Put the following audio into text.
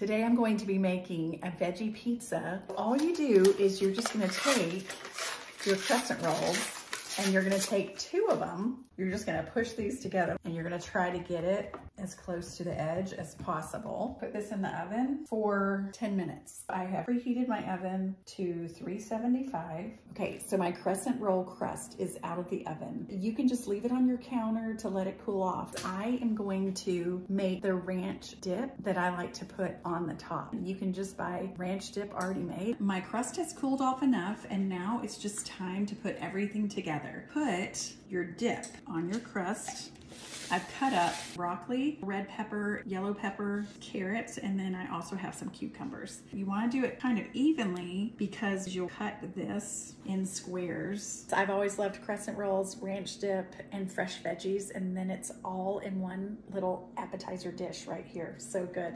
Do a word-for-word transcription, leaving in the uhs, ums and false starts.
Today I'm going to be making a veggie pizza. All you do is you're just gonna take your crescent rolls and you're gonna take two of them. You're just gonna push these together and you're gonna try to get it as close to the edge as possible. Put this in the oven for ten minutes. I have preheated my oven to three seventy-five. Okay, so my crescent roll crust is out of the oven. You can just leave it on your counter to let it cool off. I am going to make the ranch dip that I like to put on the top. You can just buy ranch dip already made. My crust has cooled off enough and now it's just time to put everything together. Put your dip on your crust. I've cut up broccoli, red pepper, yellow pepper, carrots, and then I also have some cucumbers. You want to do it kind of evenly because you'll cut this in squares. I've always loved crescent rolls, ranch dip, and fresh veggies, and then it's all in one little appetizer dish right here. So good.